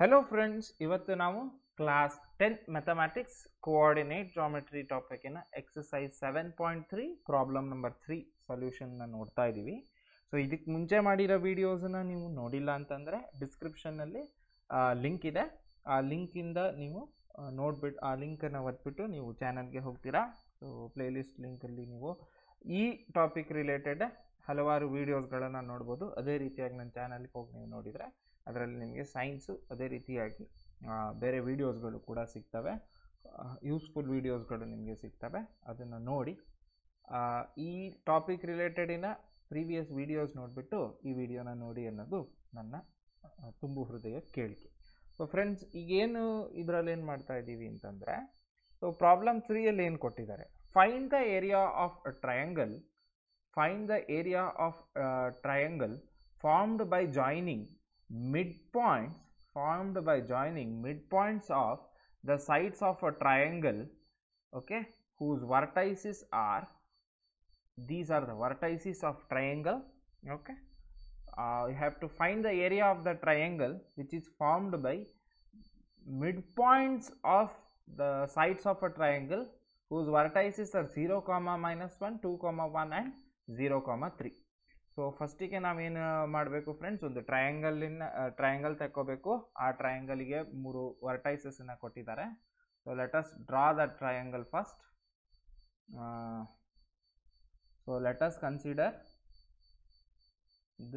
Hello friends, ivattu naavu class 10 mathematics coordinate geometry topic na exercise 7.3 problem number 3 solution na ನೋಡ್ತಾ ಇದೀವಿ. So ಇದಕ್ಕೆ ಮುಂಚೆ ಮಾಡಿರೋ videos ಅನ್ನು ನೀವು ನೋಡಿಲ್ಲ ಅಂತಂದ್ರೆ ಡಿಸ್ಕ್ರಿಪ್ಷನ್ ನಲ್ಲಿ ಲಿಂಕ್ ಇದೆ. ಆ ಲಿಂಕ್ ಇಂದ ನೀವು ನೋಡ್ಬಿಟ್ಟು ಆ ಲಿಂಕ್ ಅನ್ನು ಒತ್ತಿಬಿಟ್ಟು ನೀವು ಚಾನೆಲ್ ಗೆ ಹೋಗ್ತೀರಾ. So playlist ಲಿಂಕ್ ಅಲ್ಲಿ ನೀವು ಈ ಟಾಪಿಕ್ ರಿಲೇಟೆಡ್ ಹಲವಾರು ವಿಡಿಯೋಸ್ ಗಳನ್ನು ನೋಡಬಹುದು. ಅದೇ ರೀತಿಯಾಗಿ ನನ್ನ ಚಾನೆಲ್ ಗೆ ಹೋಗಿ ನೀವು ನೋಡಿದ್ರೆ ಅದರಲ್ಲಿ ನಿಮಗೆ ಸೈನ್ಸ್ ಅದೇ ರೀತಿಯಾಗಿ ಬೇರೆ ವಿಡಿಯೋಸ್ಗಳು ಕೂಡ ಸಿಗ್ತವೆ, ಯೂಸ್ಫುಲ್ ವಿಡಿಯೋಸ್ಗಳು ನಿಮಗೆ ಸಿಗ್ತವೆ. ಅದನ್ನು ನೋಡಿ ಈ ಟಾಪಿಕ್ ರಿಲೇಟೆಡಿನ ಪ್ರೀವಿಯಸ್ ವಿಡಿಯೋಸ್ ನೋಡಿಬಿಟ್ಟು ಈ ವಿಡಿಯೋನ ನೋಡಿ ಅನ್ನೋದು ನನ್ನ ತುಂಬು ಹೃದಯ ಕೇಳಿಕೆ. ಸೊ ಫ್ರೆಂಡ್ಸ್, ಈಗೇನು ಇದರಲ್ಲಿ ಏನು ಮಾಡ್ತಾ ಇದ್ದೀವಿ ಅಂತಂದರೆ, ಸೊ ಪ್ರಾಬ್ಲಮ್ 3ಯಲ್ಲಿ ಏನು ಕೊಟ್ಟಿದ್ದಾರೆ, find the area of triangle formed by joining midpoints of the sides of a triangle, okay, whose vertices are, these are the vertices of triangle, okay. You have to find the area of the triangle which is formed by midpoints of the sides of a triangle whose vertices are 0, -1, 2, 1 and 0, 3. So ಫಸ್ಟಿಗೆ ನಾವೇನು ಮಾಡಬೇಕು friends, ಒಂದು triangle ತಕ್ಕೋಬೇಕು. ಆ ಟ್ರಯಾಂಗಲ್ಗೆ 3 ವರ್ಟೈಸಸ್ನ ಕೊಟ್ಟಿದ್ದಾರೆ. So let us draw the triangle first. So let us consider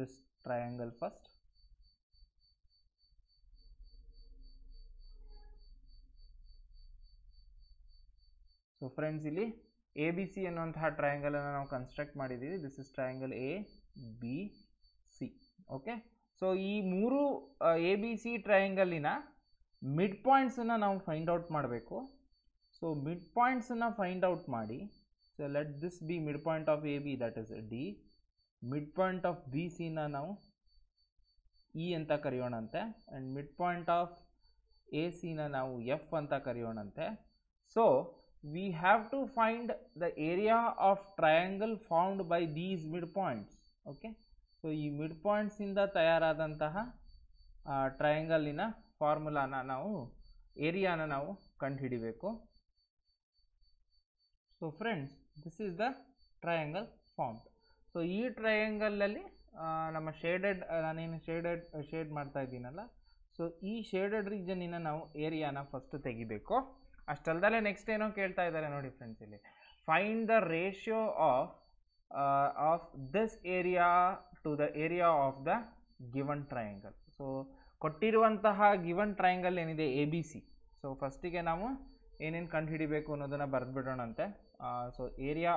this triangle first. So friends, ಇಲ್ಲಿ A B C ಅನ್ನುವಂತಹ ಟ್ರಯಾಂಗಲನ್ನು ನಾವು ಕನ್ಸ್ಟ್ರಕ್ಟ್ ಮಾಡಿದ್ದೀವಿ. This is triangle A B C, okay. So ಈ 3 ಎ ಬಿ ಸಿ ಟ್ರಯಾಂಗಲಿನ mid ಪಾಯಿಂಟ್ಸನ್ನು ನಾವು find out ಮಾಡಬೇಕು. ಸೊ ಮಿಡ್ ಪಾಯಿಂಟ್ಸನ್ನು ಫೈಂಡ್ ಔಟ್ ಮಾಡಿ, so let this be mid point of A B, that is D. Mid point of B ಸಿನ ನಾವು E ಅಂತ ಕರೆಯೋಣಂತೆ, and mid point of A ಸಿನ ನಾವು ಎಫ್ ಅಂತ ಕರೆಯೋಣಂತೆ. So we have to find the area of triangle formed by these midpoints, okay. So ee midpoints inda tayaradantaha triangle ina formula na naavu area na naavu kanduhidibeku. So friends, this is the triangle formed. So ee triangle alli nama shaded nanenu shade martta idinalla, so ee shaded region ina naavu area na first tegibeku. ಅಷ್ಟಲ್ದಲ್ಲೇ next ಏನೋ ಕೇಳ್ತಾ ಇದ್ದಾರೆ ನೋಡಿ friends, ಇಲ್ಲಿ find the ratio of this area to the area of the given triangle. So ಕೊಟ್ಟಿರುವಂತಹ given triangle ಏನಿದೆ A B C, so ಫಸ್ಟಿಗೆ ನಾವು ಏನೇನು ಕಂಡುಹಿಡಿಬೇಕು ಅನ್ನೋದನ್ನು ಬರೆದ್ಬಿಡೋಣಂತೆ. So area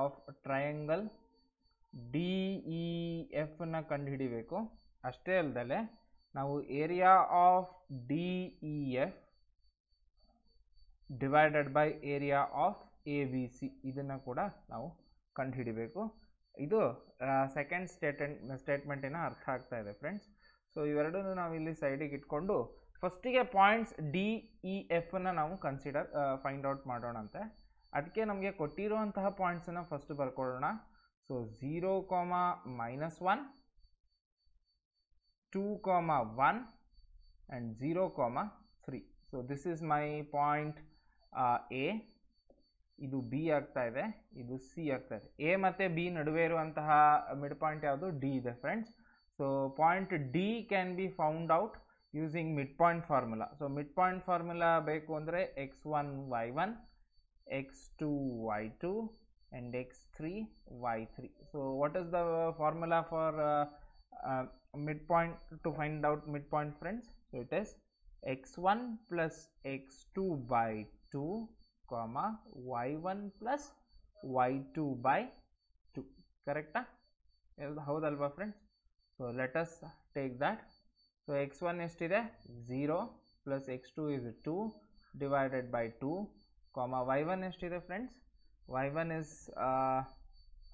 of triangle D E ಎಫ್ನ ಕಂಡುಹಿಡಿಬೇಕು. ಅಷ್ಟೇ ಅಲ್ಲದೆ ನಾವು area of D E F divided by area of A B C ಇದನ್ನು ಕೂಡ ನಾವು ಕಂಡುಹಿಡಿಬೇಕು. ಇದು ಸೆಕೆಂಡ್ ಸ್ಟೇಟ್ಮೆಂಟಿನ ಅರ್ಥ ಆಗ್ತಾ ಇದೆ ಫ್ರೆಂಡ್ಸ್. ಸೊ ಇವೆರಡನ್ನೂ ನಾವು ಇಲ್ಲಿ ಸೈಡಿಗೆ ಇಟ್ಕೊಂಡು ಫಸ್ಟಿಗೆ ಪಾಯಿಂಟ್ಸ್ ಡಿ ಇ ಎಫನ್ನು ನಾವು ಫೈಂಡ್ ಔಟ್ ಮಾಡೋಣಂತೆ. ಅದಕ್ಕೆ ನಮಗೆ ಕೊಟ್ಟಿರುವಂತಹ ಪಾಯಿಂಟ್ಸನ್ನು ಫಸ್ಟ್ ಬರ್ಕೊಳ್ಳೋಣ. So 0, -1, 2, 1 and 0, 3. So this is my point A, ಇದು ಬಿ ಆಗ್ತಾ ಇದೆ, ಇದು ಸಿ ಆಗ್ತಾ ಇದೆ. ಎ ಮತ್ತು ಬಿ ನಡುವೆ ಇರುವಂತಹ ಮಿಡ್ ಪಾಯಿಂಟ್ ಯಾವುದು? ಡಿ ಇದೆ friends. So point D can be found out using mid point formula. So mid point formula ಬೇಕು ಅಂದರೆ x1, y1, x2, y2 and x3, y3. So what is the formula for mid point to find out mid point friends? So it is x1 plus x2 by 2, y1 plus y2 by 2. Correcta? Haudalva friends? So let us take that. So x1 is 0 plus x2 is 2 divided by 2, comma y1 is friends, y1 is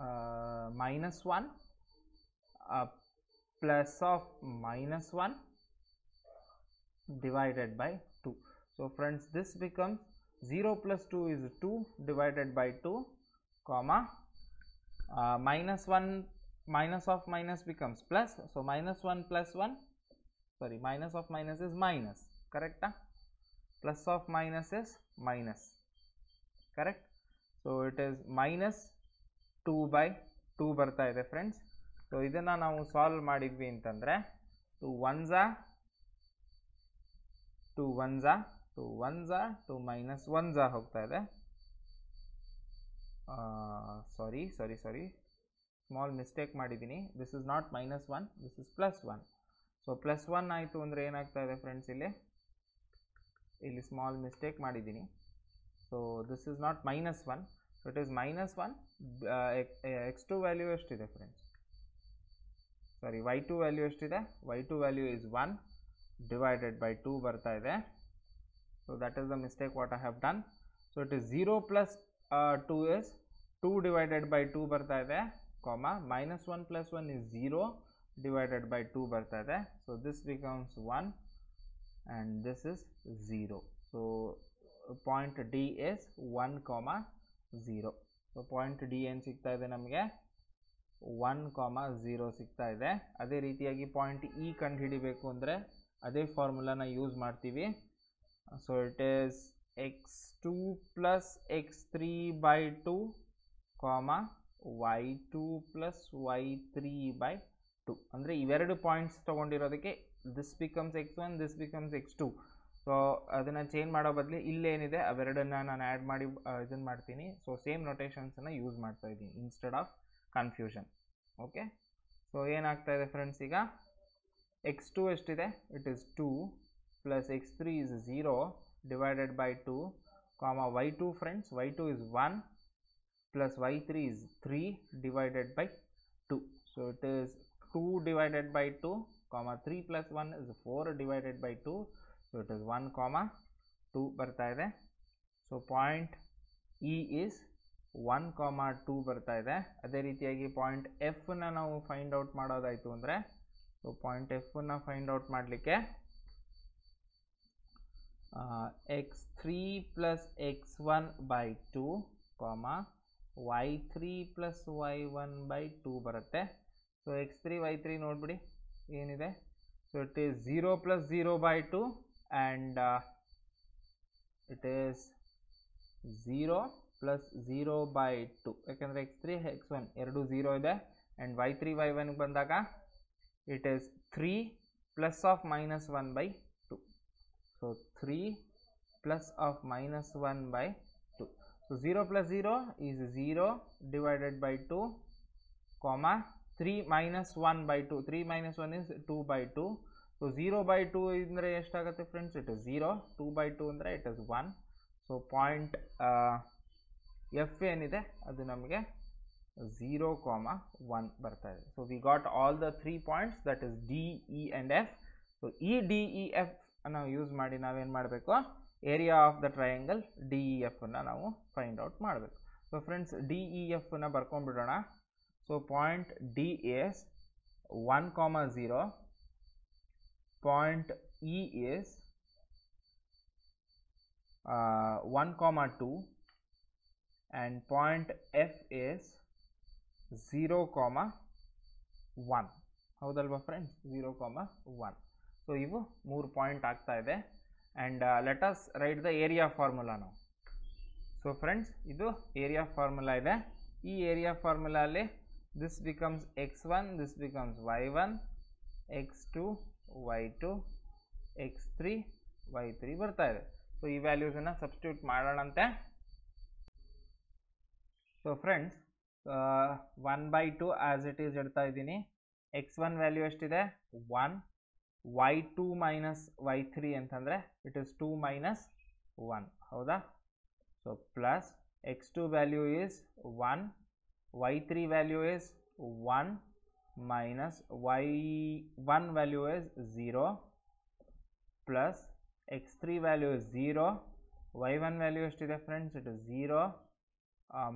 -1 plus of -1 divided by 2. So friends, this becomes 0 plus 2 is 2 divided by 2, comma -1 minus of minus becomes plus. So -1 plus 1 sorry, minus of minus is minus, correct? Plus of minus is minus, correct? So it is minus 2 by 2 ಬರ್ತಾ ಇದೆ friends. So ಇದನ್ನ ನಾವು solve ಮಾಡಿದ್ವಿ ಅಂತಂದ್ರೆ 2 1s 2 1s 2 1s 2 minus 1s ಹೋಗ್ತಾ ಇದೆ. Sorry, small mistake ಮಾಡಿದ್ದೀನಿ. This is not minus 1, this is plus 1. So plus 1 ಆಯಿತು ಅಂದ್ರೆ ಏನಾಗ್ತಾ ಇದೆ friends, ಇಲ್ಲಿ small mistake ಮಾಡಿದ್ದೀನಿ. So this is not minus 1, so it is minus 1 x2 value ಎಷ್ಟಿದೆ friends, sorry y2 value ಎಷ್ಟಿದೆ, y2 value is 1 divided by 2 ಬರ್ತಾ ಇದೆ. So that is the mistake what I have done. So it is 0 plus 2 is 2 divided by 2 ಬರ್ತಾ ಇದೆ, comma minus 1 plus 1 is 0 divided by 2 ಬರ್ತಾ ಇದೆ. So this becomes 1 and this is 0. So point D is 1 comma 0. So point D ಏನು ಸಿಗ್ತಾ ಇದೆ ನಮಗೆ 1 comma 0 ಸಿಗ್ತಾ ಇದೆ. ಅದೇ ರೀತಿಯಾಗಿ ಪಾಯಿಂಟ್ E ಕಂಡು ಹಿಡಿಬೇಕು ಅಂದರೆ ಅದೇ ಫಾರ್ಮುಲಾನ ಯೂಸ್ ಮಾಡ್ತೀವಿ. So it is x2 plus x3 by 2 comma y2 plus y3 by 2. ಅಂದರೆ ಇವೆರಡು ಪಾಯಿಂಟ್ಸ್ ತೊಗೊಂಡಿರೋದಕ್ಕೆ this becomes x1, this becomes x2. So ಅದನ್ನು ಚೇಂಜ್ ಮಾಡೋ ಬದಲು ಇಲ್ಲೇನಿದೆ ಅವೆರಡನ್ನು ನಾನು ಆ್ಯಡ್ ಮಾಡಿ ಇದನ್ನು ಮಾಡ್ತೀನಿ. ಸೊ ಸೇಮ್ ನೊಟೇಷನ್ಸನ್ನು ಯೂಸ್ ಮಾಡ್ತಾ ಇದ್ದೀನಿ instead of confusion. Okay, so ಏನಾಗ್ತಾ ಇದೆ ಫ್ರೆಂಡ್ಸ್, ಈಗ x2 ಎಷ್ಟಿದೆ, it is 2 plus x3 is 0 divided by 2 comma y2 friends, y2 is 1 plus y3 is 3 divided by 2. So it is 2 divided by 2 comma 3 plus 1 is 4 divided by 2. So it is 1 comma 2 ಬರ್ತಾ ಇದೆ. So point E is 1 comma 2 ಬರ್ತಾ ಇದೆ. ಅದೇ ರೀತಿಯಾಗಿ point ಎಫ್ನ ನಾವು find out ಮಾಡೋದಾಯಿತು ಅಂದರೆ, so point ಎಫ್ನ ಫೈಂಡ್ ಔಟ್ ಮಾಡಲಿಕ್ಕೆ x3 plus x1 by 2 comma y3 plus y1 by 2 ಬರುತ್ತೆ. ಸೊ x3 y3 ನೋಡ್ಬಿಡಿ ಏನಿದೆ. So it is 0 plus 0 by 2 and it is 0 plus 0 by 2 ಯಾಕೆಂದರೆ x3 x1 ಎರಡು 0 ಇದೆ ಆ್ಯಂಡ್ y3 y1 ಬಂದಾಗ it is 3 plus of minus 1 by 2. ಸೊ 3 plus of minus 1 by 2. ಸೊ 0 plus 0 is 0 divided by 2 comma 3 minus 1 by 2. 3 minus 1 is 2 by 2. ಸೊ 0 by 2 ಅಂದರೆ ಎಷ್ಟಾಗುತ್ತೆ friends, it is 0 2 by 2 ಅಂದರೆ it is 1. So point F ಏನಿದೆ ಅದು ನಮಗೆ 0 comma 1 ಬರ್ತಾ ಇದೆ. So we got all the 3 points, that is D E and F. So ಈ ಡಿ ಇ ಎಫ್ ನಾವು ಯೂಸ್ ಮಾಡಿ ನಾವೇನು ಮಾಡಬೇಕು, area of the triangle D E ಎಫನ್ನು ನಾವು ಫೈಂಡ್ ಔಟ್ ಮಾಡಬೇಕು. ಸೊ ಫ್ರೆಂಡ್ಸ್ ಡಿ ಇ ಎಫನ್ನು ಬರ್ಕೊಂಡ್ಬಿಡೋಣ. So point D is 1 comma 0, point E is 1 comma 2 and point F is 0 comma 1. ಹೌದಲ್ವಾ ಫ್ರೆಂಡ್ಸ್, 0 comma 1. ಸೊ ಇವು 3 ಪಾಯಿಂಟ್ ಆಗ್ತಾ ಇದೆ. And let us write the area formula ನಾವು. So friends ಇದು area formula ಇದೆ. ಈ ಏರಿಯಾ ಫಾರ್ಮುಲಾಲ್ಲಿ this becomes x1, this becomes y1, x2 y2, x3 y3 ಬರ್ತಾ ಇದೆ. ಸೊ ಈ ವ್ಯಾಲ್ಯೂಸನ್ನು ಸಬ್ಸ್ಟಿಟ್ಯೂಟ್ ಮಾಡೋಣಂತೆ. So friends, 1 by 2 as it is इडता इदीनी, x1 value एष्टिदे 1, y2 minus y3 एंथंद्रे, it is 2 minus 1, होदा, so plus x2 value is 1, y3 value is 1 minus y1 value is 0, plus x3 value is 0, y1 value एष्टिदे friends, it is 0,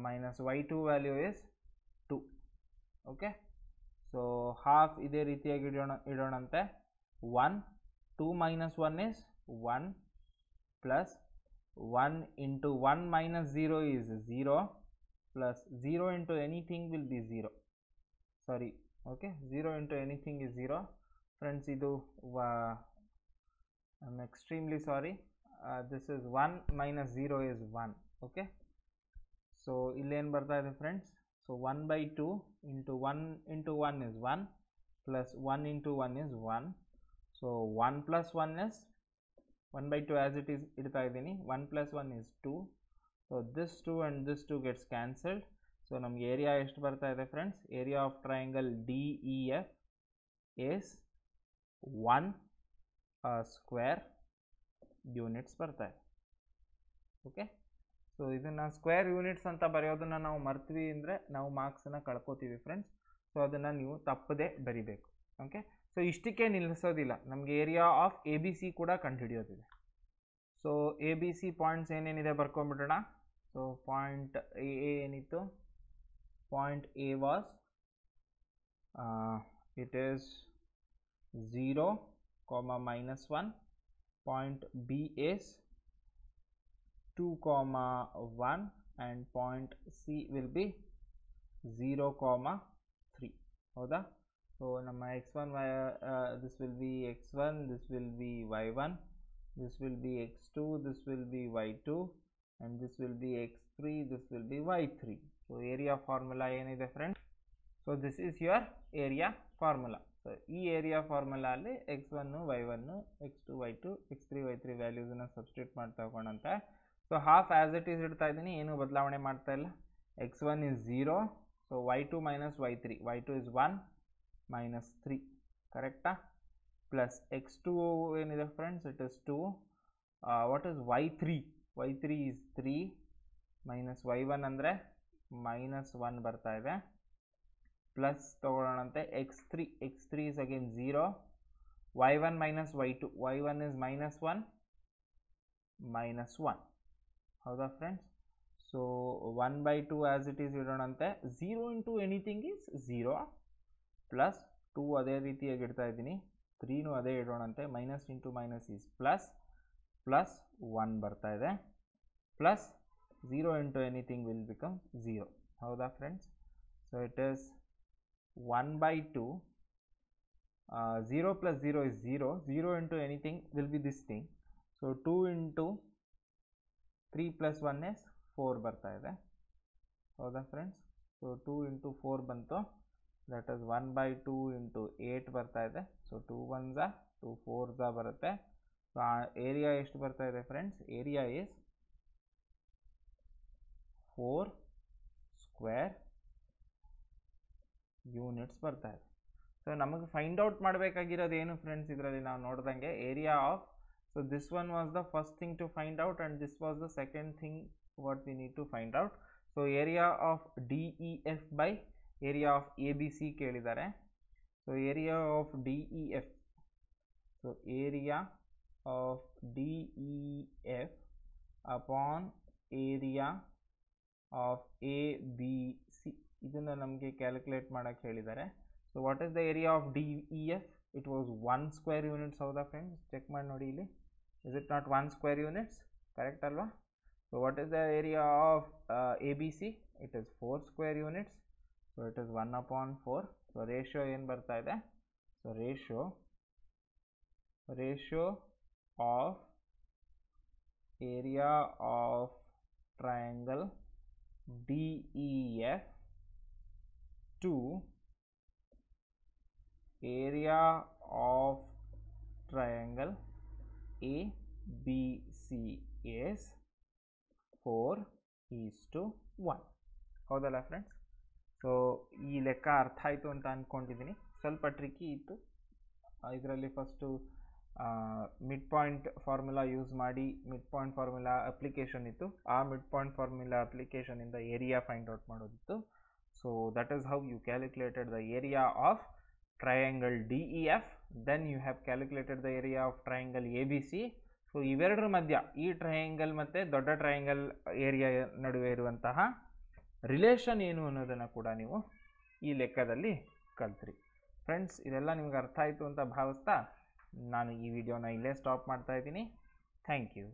minus y2 value is 2. Okay, so half ಇದೆ ರೀತಿಯಾಗಿ ಇಡೋಣಂತೆ. 1 2 minus 1 is 1 plus 1 into 1 minus 0 is 0 plus 0 into anything will be 0. Sorry, okay, 0 into anything is 0. Friends, I'm extremely sorry. This is 1 minus 0 is 1. Okay, so ille en bartade friends, so 1 by 2 into 1 is 1 plus 1 into 1 is 1, so 1 plus 1 is 1 by 2 as it is idtagidini. 1 plus 1 is 2, so this 2 and this 2 gets cancelled. So nam area eshtu bartade friends, area of triangle DEF is 1 square units bartade. Okay, so ಇದನ್ನ square units ಅಂತ ಬರೆಯೋದನ್ನ ನಾವು ಮರ್ತೀವಿ ಅಂದರೆ ನಾವು marks ಅನ್ನು ಕಳ್ಕೋತೀವಿ friends. So ಅದನ್ನ ನೀವು ತಪ್ಪದೆ ಬರಿಬೇಕು. ಓಕೆ, ಸೊ ಇಷ್ಟಕ್ಕೆ ನಿಲ್ಲಿಸೋದಿಲ್ಲ, ನಮಗೆ area of A B C ಕೂಡ ಕಂಡುಹಿಡಿಯೋದಿದೆ. So A B C points ಏನೇನಿದೆ ಬರ್ಕೊಂಡ್ಬಿಡೋಣ. ಸೊ ಪಾಯಿಂಟ್ ಎ ಏನಿತ್ತು, point A was it is 0, -1. Point B is 2, 1, and point C will be 0, 3. Okay, so nama x1 this will be x1, this will be y1, this will be x2, this will be y2, and this will be x3, this will be y3. So area formula enide friends, so this is your area formula. So e area formula alli x1 y1 x2 y2 x3 y3 values na substitute ಮಾಡ್ತಾ ಹೋಗೋಣ ಅಂತ. So half as it is ಇಡ್ತಾ ಇದೀನಿ, ಏನು ಬದಲಾವಣೆ ಮಾಡ್ತಾ ಇಲ್ಲ. x1 is 0, so y2 minus y3, y2 is 1 minus 3, correct, plus x2 ಏನಿದೆ friends, it is 2. What is y3? y3 is 3 minus y1 ಅಂದ್ರೆ minus 1 ಬರ್ತಾ ಇದೆ. Plus ತಗೊಳ್ಳೋಣಂತೆ x3, x3 is again 0, y1 minus y2, y1 is minus 1. ಹೌದಾ friends? So 1/2 as it is ಇಡೋಣಂತೆ. 0 into anything is 0, plus 2 ಅದೇ ರೀತಿಯಾಗಿ ಇಡ್ತಾ ಇದ್ದೀನಿ, 3ನೂ ಅದೇ ಇಡೋಣಂತೆ. Minus into minus is plus, plus 1 ಬರ್ತಾ ಇದೆ, plus 0 into anything will become 0. ಹೌದಾ friends? So it is 1/2, 0 plus 0 is 0, 0 into anything will be this thing. So 2 into 3 plus 1 is 4 ಬರ್ತಾ ಇದೆ. ಹೌದಾ ಫ್ರೆಂಡ್ಸ್? ಸೊ 2 ಇಂಟು 4 ಬಂತು, ದಟ್ ಇಸ್ 1/2 ಇಂಟು 8 ಬರ್ತಾ ಇದೆ. So 2 1s 2 4s ಬರುತ್ತೆ. ಸೊ ಏರಿಯಾ ಎಷ್ಟು ಬರ್ತಾ ಇದೆ friends? Area is 4 square units ಬರ್ತಾ ಇದೆ. ಸೊ ನಮಗೆ ಫೈಂಡ್ ಔಟ್ ಮಾಡಬೇಕಾಗಿರೋದು ಏನು ಫ್ರೆಂಡ್ಸ್, ಇದರಲ್ಲಿ ನಾವು ನೋಡ್ದಂಗೆ area of, so this one was the first thing to find out and this was the second thing what we need to find out. So area of D E F by area of A B C ಕೇಳಿದ್ದಾರೆ. So area of D E F, so area of D E F upon area of A B C, ಇದನ್ನು ನಮಗೆ calculate ಮಾಡೋಕ್ಕೆ ಹೇಳಿದ್ದಾರೆ. So what is the area of D E F? It was 1 square units. ಹೌದಾ friends? Check ಮಾಡಿ ನೋಡಿ ಇಲ್ಲಿ, is it not 1 square units? Correct ಅಲ್ವಾ? So what is the area of A B C? It is 4 square units. So it is 1/4. So ratio ಏನು ಬರ್ತಾ ಇದೆ? So ratio of area of triangle D E F to area of triangle ABC is 4:1. ಹೌದಲ್ಲ friends? So ಈ ಲೆಕ್ಕ ಅರ್ಥ ಆಯಿತು ಅಂತ ಅಂದ್ಕೊಂಡಿದ್ದೀನಿ. ಸ್ವಲ್ಪ ಟ್ರಿಕ್ಕಿ ಇತ್ತು. ಇದರಲ್ಲಿ first mid point formula use ಮಾಡಿ ಮಿಡ್ ಪಾಯಿಂಟ್ ಫಾರ್ಮುಲಾ ಅಪ್ಲಿಕೇಶನ್ ಇತ್ತು. ಆ ಮಿಡ್ ಪಾಯಿಂಟ್ ಫಾರ್ಮುಲಾ ಅಪ್ಲಿಕೇಶನಿಂದ ಏರಿಯಾ ಫೈಂಡ್ ಔಟ್ ಮಾಡೋದಿತ್ತು. So that is how you calculated the area of triangle DEF. Then you have calculated the area of triangle ABC. So iverdu madhya, ee triangle matte dodda triangle area naduve iruvantaha relation enu annodanna kuda neevu ee lekkadalli kaltri. Friends, idella nimage artha aitu anta bhavastha nanu ee video na ille stop ಮಾಡ್ತಾ ಇದೀನಿ. Thank you.